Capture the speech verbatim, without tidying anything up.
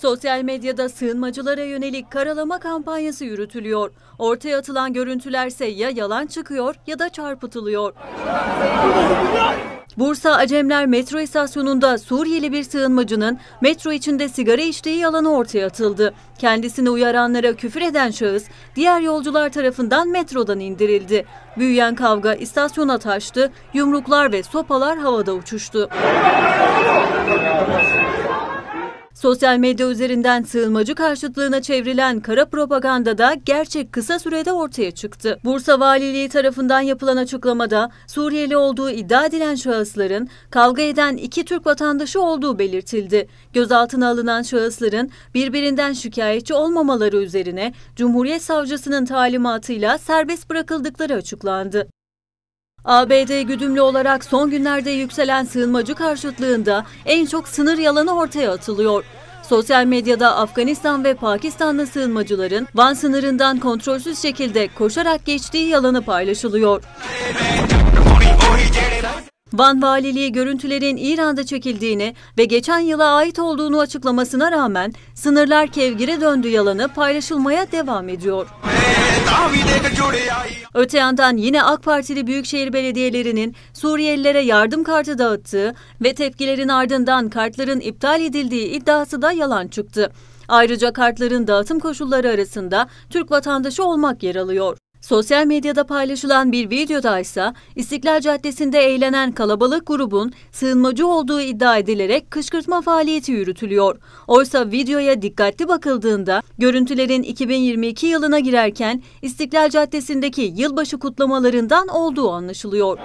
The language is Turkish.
Sosyal medyada sığınmacılara yönelik karalama kampanyası yürütülüyor. Ortaya atılan görüntülerse ya yalan çıkıyor ya da çarpıtılıyor. Bursa Acemler metro istasyonunda Suriyeli bir sığınmacının metro içinde sigara içtiği yalanı ortaya atıldı. Kendisini uyaranlara küfür eden şahıs diğer yolcular tarafından metrodan indirildi. Büyüyen kavga istasyona taştı, yumruklar ve sopalar havada uçuştu. Sosyal medya üzerinden sığınmacı karşıtlığına çevrilen kara propaganda da gerçek kısa sürede ortaya çıktı. Bursa Valiliği tarafından yapılan açıklamada Suriyeli olduğu iddia edilen şahısların kavga eden iki Türk vatandaşı olduğu belirtildi. Gözaltına alınan şahısların birbirinden şikayetçi olmamaları üzerine Cumhuriyet Savcısının talimatıyla serbest bırakıldıkları açıklandı. A B D güdümlü olarak son günlerde yükselen sığınmacı karşıtlığında en çok sınır yalanı ortaya atılıyor. Sosyal medyada Afganistan ve Pakistanlı sığınmacıların Van sınırından kontrolsüz şekilde koşarak geçtiği yalanı paylaşılıyor. Van Valiliği görüntülerin İran'da çekildiğini ve geçen yıla ait olduğunu açıklamasına rağmen sınırlar kevgire döndü yalanı paylaşılmaya devam ediyor. Öte yandan yine A K Partili büyükşehir belediyelerinin Suriyelilere yardım kartı dağıttığı ve tepkilerin ardından kartların iptal edildiği iddiası da yalan çıktı. Ayrıca kartların dağıtım koşulları arasında Türk vatandaşı olmak yer alıyor. Sosyal medyada paylaşılan bir videoda ise İstiklal Caddesi'nde eğlenen kalabalık grubun sığınmacı olduğu iddia edilerek kışkırtma faaliyeti yürütülüyor. Oysa videoya dikkatli bakıldığında görüntülerin iki bin yirmi iki yılına girerken İstiklal Caddesi'ndeki yılbaşı kutlamalarından olduğu anlaşılıyor.